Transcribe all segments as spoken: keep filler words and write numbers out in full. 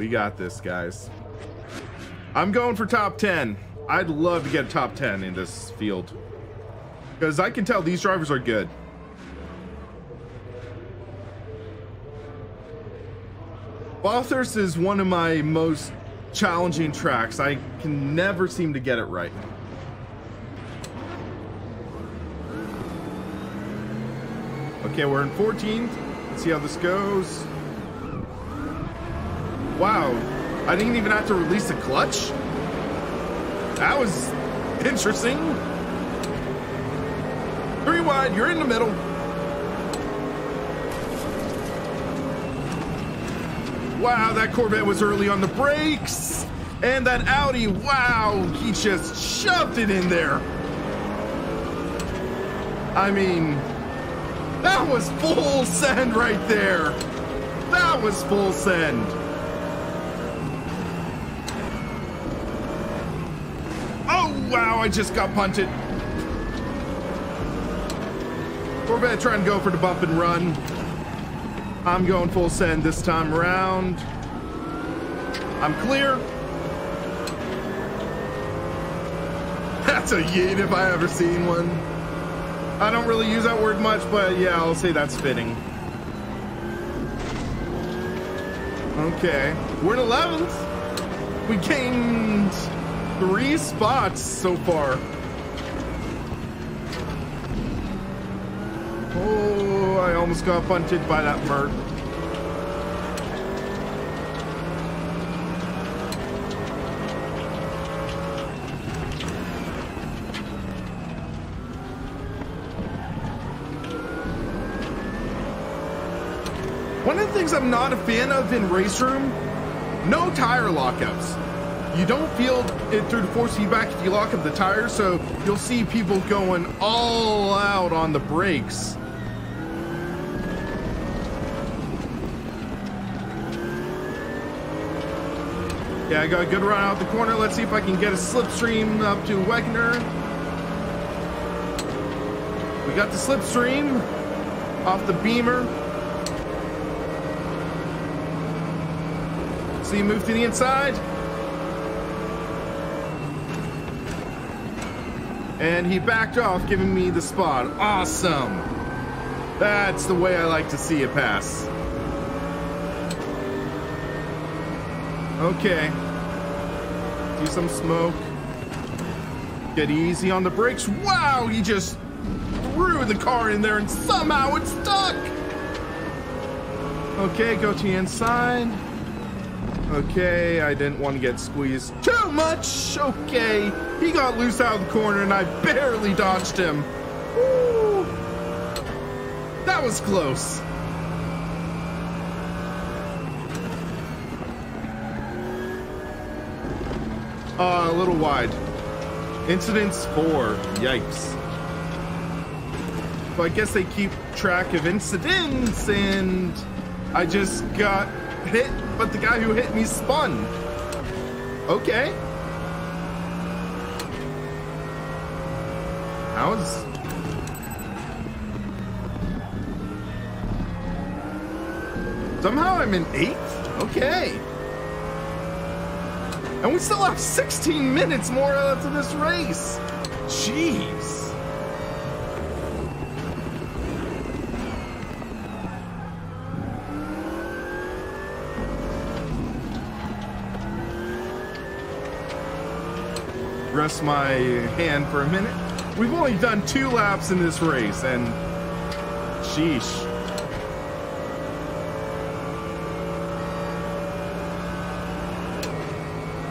We got this, guys. I'm going for top ten. I'd love to get a top ten in this field, because I can tell these drivers are good. Bathurst is one of my most challenging tracks. I can never seem to get it right. Okay, we're in fourteenth. Let's see how this goes. Wow, I didn't even have to release the clutch. That was interesting. Three wide, you're in the middle. Wow, that Corvette was early on the brakes. And that Audi, wow, he just shoved it in there. I mean, that was full send right there. That was full send. Wow, I just got punted. Corvette trying to go for the bump and run. I'm going full send this time around. I'm clear. That's a yeet if I ever seen one. I don't really use that word much, but yeah, I'll say that's fitting. Okay, we're in eleventh. We gained three spots so far. Oh, I almost got bunted by that Merc. One of the things I'm not a fan of in RaceRoom, no tire lockouts. You don't feel it through the force feedback if you lock up the tires, so you'll see people going all out on the brakes. Yeah, I got a good run out the corner. Let's see if I can get a slipstream up to Wegner. We got the slipstream off the Beemer. So you move to the inside. And he backed off, giving me the spot. Awesome. That's the way I like to see it pass. Okay. Do some smoke. Get easy on the brakes. Wow, he just threw the car in there and somehow it's stuck. Okay, go to the inside. Okay, I didn't want to get squeezed too much. Okay, he got loose out of the corner and I barely dodged him. Woo. That was close. Uh, a little wide. Incidents four, yikes. But I guess they keep track of incidents, and I just got hit, but the guy who hit me spun. Okay. That was... somehow I'm in eighth? Okay. And we still have sixteen minutes more left of this race. Jeez. Rest my hand for a minute. We've only done two laps in this race, and sheesh.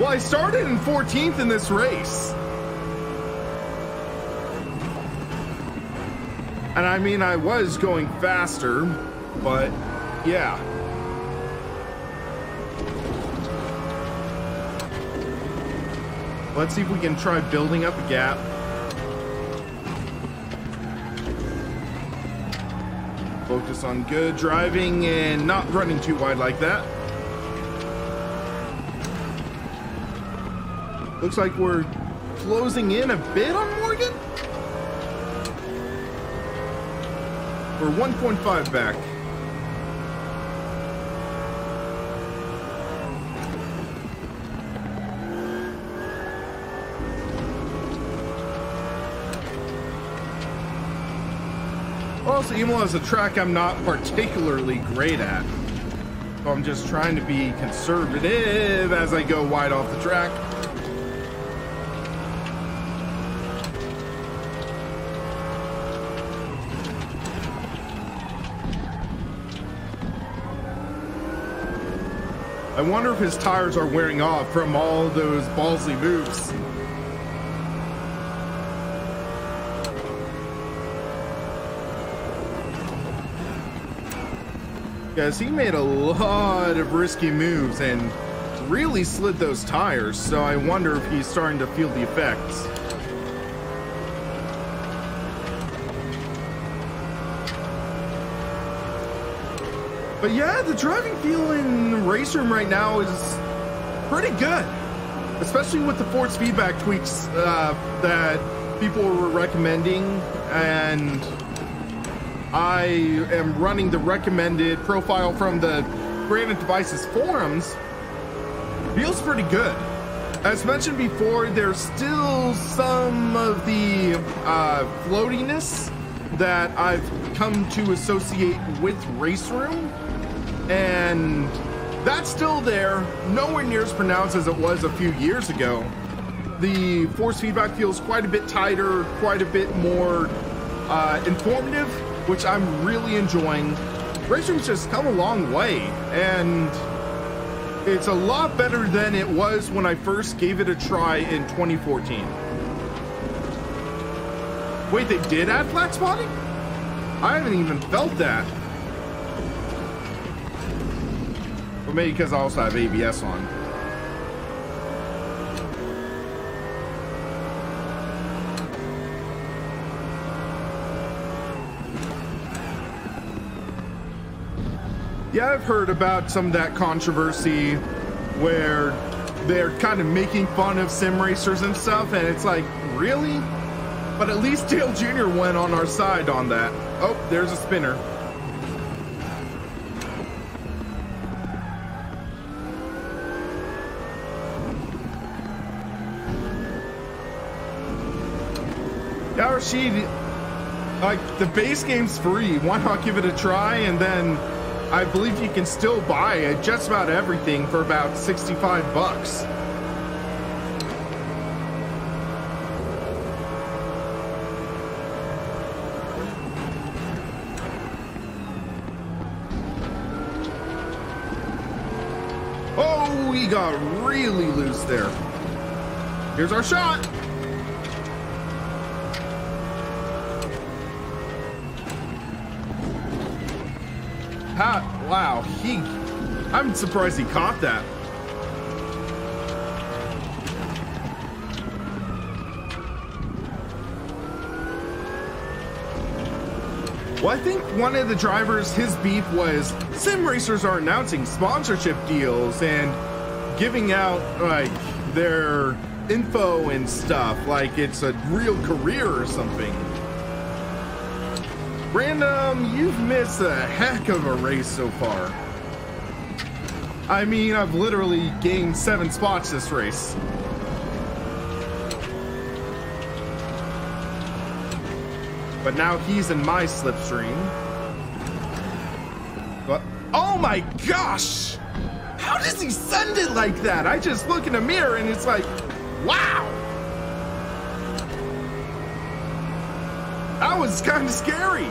Well, I started in fourteenth in this race. And I mean, I was going faster, but yeah. Let's see if we can try building up a gap. Focus on good driving and not running too wide like that. Looks like we're closing in a bit on Morgan. We're one point five back. also, Imola is a track I'm not particularly great at. So I'm just trying to be conservative as I go wide off the track. I wonder if his tires are wearing off from all those ballsy moves. Because he made a lot of risky moves and really slid those tires, so I wonder if he's starting to feel the effects. But yeah, the driving feel in the race room right now is pretty good, especially with the force feedback tweaks uh, that people were recommending, and I am running the recommended profile from the Granite Devices forums. Feels pretty good. As mentioned before, there's still some of the uh, floatiness that I've come to associate with RaceRoom, and that's still there, nowhere near as pronounced as it was a few years ago. The force feedback feels quite a bit tighter, quite a bit more uh, informative, which I'm really enjoying. RaceRoom's just come a long way, and it's a lot better than it was when I first gave it a try in twenty fourteen. Wait, they did add flat spotting? I haven't even felt that. But maybe because I also have A B S on. Yeah, I've heard about some of that controversy where they're kind of making fun of sim racers and stuff, and it's like, really? But at least Dale Junior went on our side on that. Oh, there's a spinner. Yeah, Rashid, like, the base game's free. Why not give it a try? And then I believe you can still buy just about everything for about sixty-five bucks. Got really loose there. Here's our shot. How, wow, he, I'm surprised he caught that. Well, I think one of the drivers, his beef was sim racers are announcing sponsorship deals and giving out like their info and stuff like it's a real career or something. Random, you've missed a heck of a race so far. I mean, I've literally gained seven spots this race. But now he's in my slipstream. But, oh my gosh! How does he send it like that? I just look in the mirror and it's like, wow! That was kind of scary.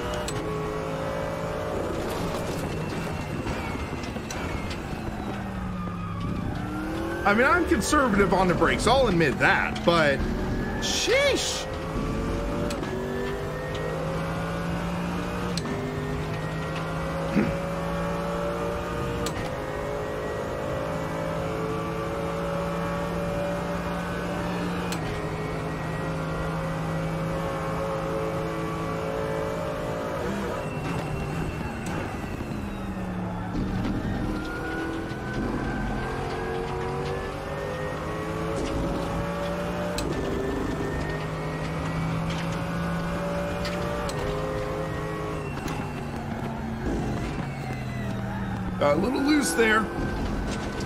I mean, I'm conservative on the brakes, I'll admit that, but sheesh! A little loose there,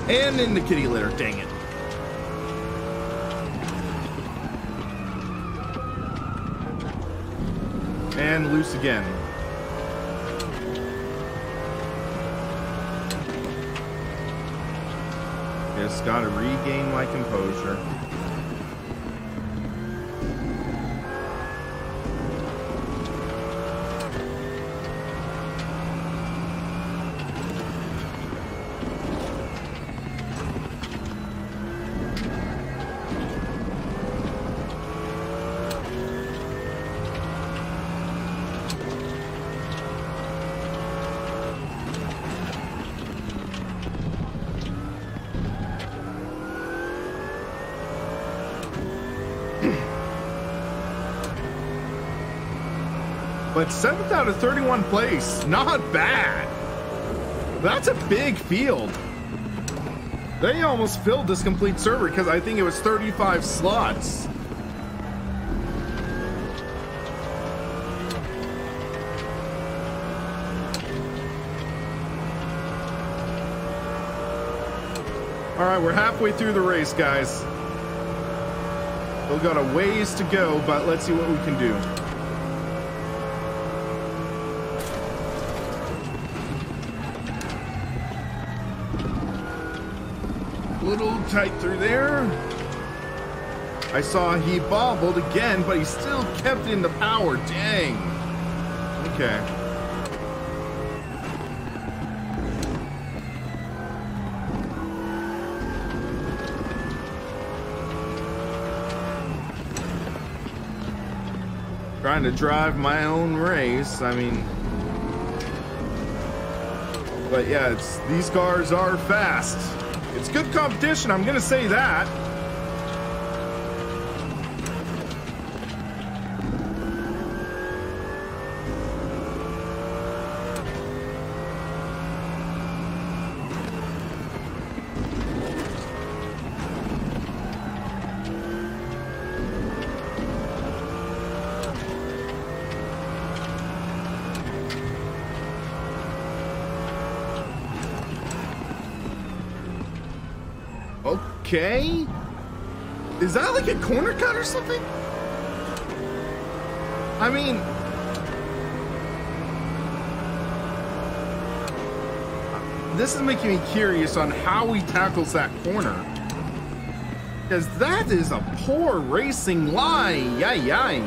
and in the kitty litter, dang it. And loose again. Just gotta regain my composure. But seventh out of thirty-one place, not bad. That's a big field. They almost filled this complete server because I think it was thirty-five slots. All right, we're halfway through the race, guys. We've got a ways to go, but let's see what we can do. Little tight through there. I saw he bobbled again, but he still kept in the power. Dang. Okay. Trying to drive my own race. I mean, but yeah, it's, these cars are fast. It's good competition, I'm gonna say that. Okay, is that like a corner cut or something? I mean, this is making me curious on how he tackles that corner, because that is a poor racing line. Yay, yay.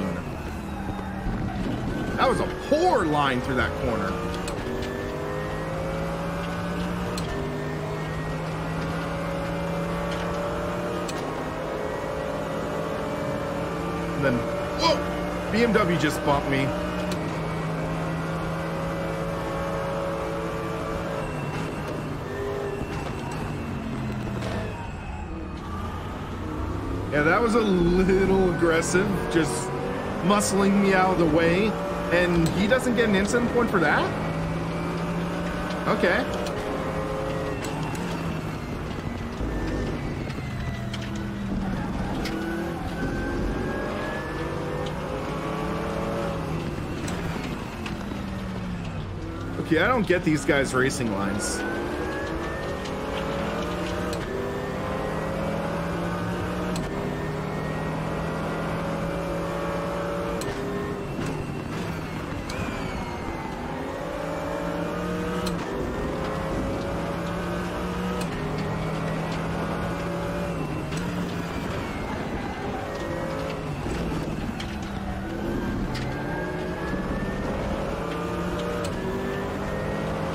That was a poor line through that corner. Then, whoa, B M W just bumped me. Yeah, that was a little aggressive, just muscling me out of the way, and he doesn't get an incident point for that? Okay. Okay, I don't get these guys' racing lines.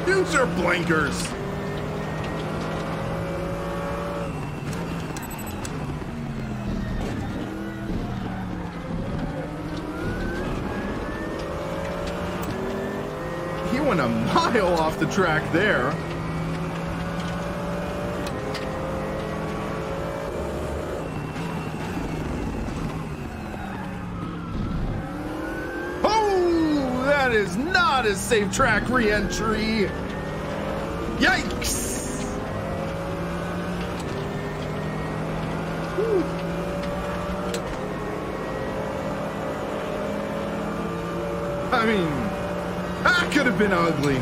Dudes are blinkers. He went a mile off the track there. That is not a safe track re-entry. Yikes! Woo. I mean, that could have been ugly.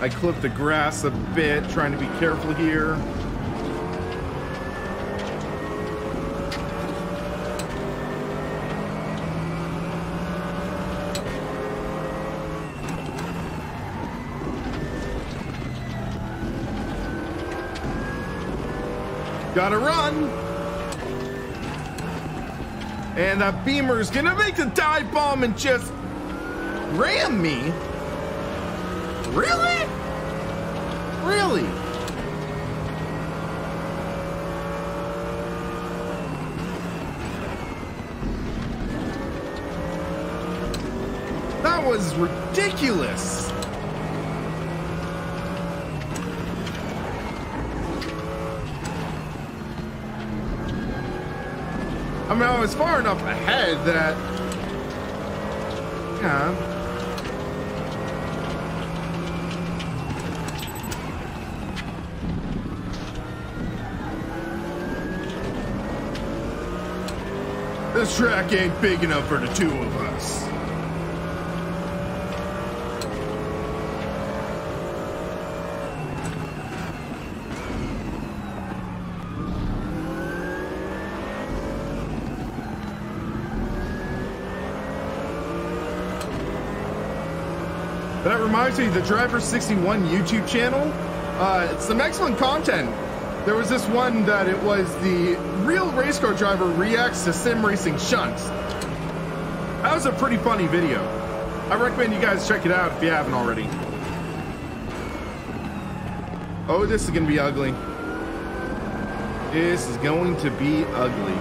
I clipped the grass a bit, trying to be careful here. Gotta run. And the Beamer's gonna make the dive bomb and just ram me. Really? Really? That was ridiculous. I mean, I was far enough ahead that, yeah. This track ain't big enough for the two of us. That reminds me of the Driver sixty-one YouTube channel. Uh, it's some excellent content. There was this one that it was the real race car driver reacts to sim racing shunts. That was a pretty funny video. I recommend you guys check it out if you haven't already. Oh, this is gonna be ugly. This is going to be ugly.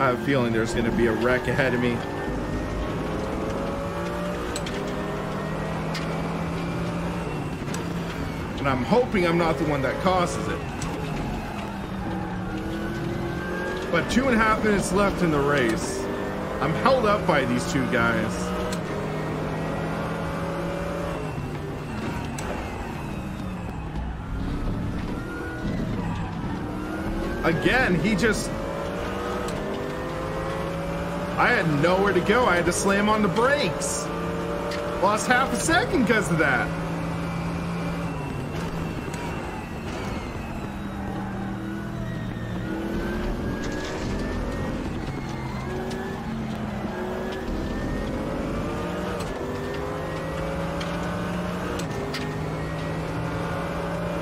I have a feeling there's going to be a wreck ahead of me. And I'm hoping I'm not the one that causes it. But two and a half minutes left in the race. I'm held up by these two guys. Again, he just... I had nowhere to go. I had to slam on the brakes. Lost half a second because of that.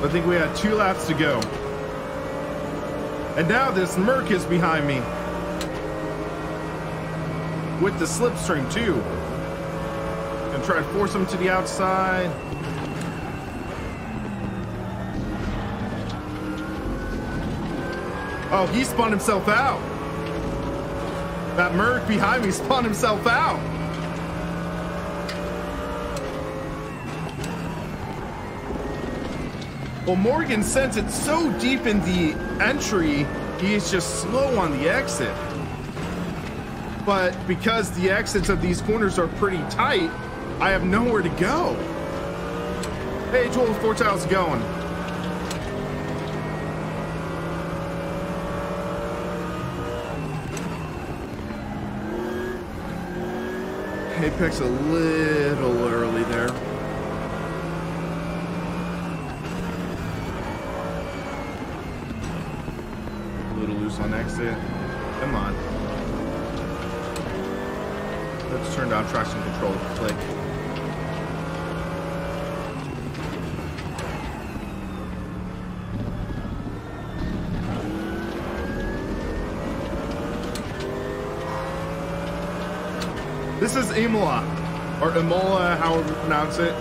I think we had two laps to go. And now this Merc is behind me. With the slipstream too. Gonna try to force him to the outside. Oh, he spun himself out. That Merc behind me spun himself out. Well, Morgan, since it's so deep in the entry, he is just slow on the exit. But because the exits of these corners are pretty tight, I have nowhere to go. Hey, Joel, Forte, how's it going? Apex a little early there. A little loose on exit. Come on. Let's turn down traction control. Click. This is Imola, or Imola, however you pronounce it.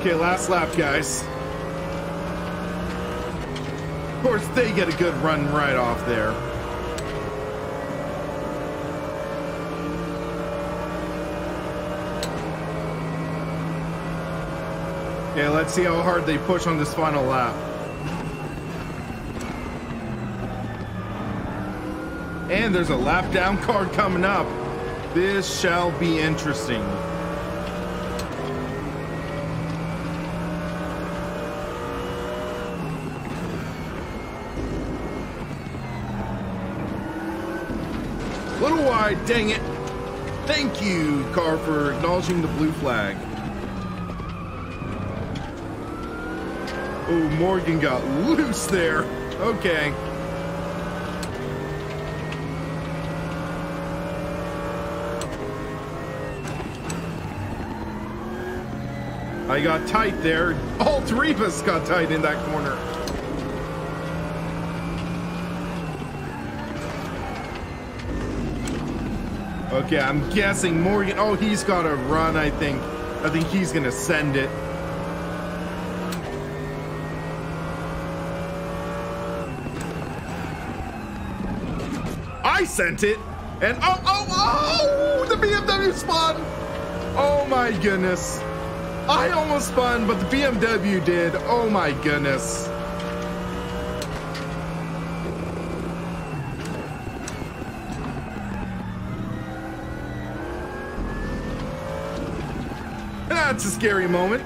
Okay, last lap, guys. Of course, they get a good run right off there. Okay, let's see how hard they push on this final lap. And there's a lap down card coming up. This shall be interesting. Little wide, dang it. Thank you, car, for acknowledging the blue flag. Oh, Morgan got loose there. Okay. I got tight there. All three of us got tight in that corner. Okay, I'm guessing Morgan. Oh, he's got a run, I think. I think he's going to send it. I sent it. And oh, oh, oh, the B M W spun. Oh, my goodness. I almost spun, but the B M W did. Oh, my goodness. That's a scary moment.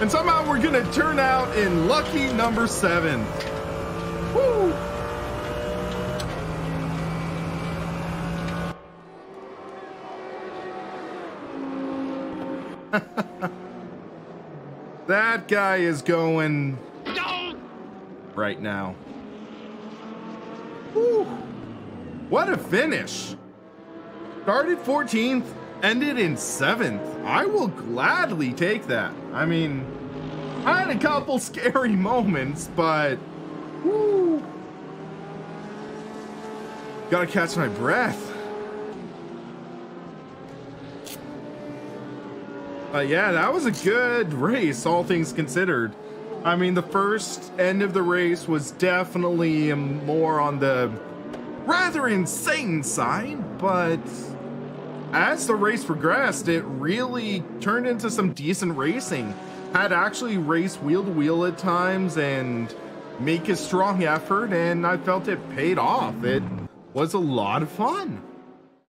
And somehow we're gonna turn out in lucky number seven. Woo. That guy is going right now. Woo. What a finish. Started fourteenth. Ended in seventh. I will gladly take that. I mean, I had a couple scary moments, but woo, gotta catch my breath. Uh, yeah, that was a good race, all things considered. I mean, the first end of the race was definitely more on the rather insane side, but as the race progressed, it really turned into some decent racing. Had actually raced wheel to wheel at times and make a strong effort, and I felt it paid off. It was a lot of fun.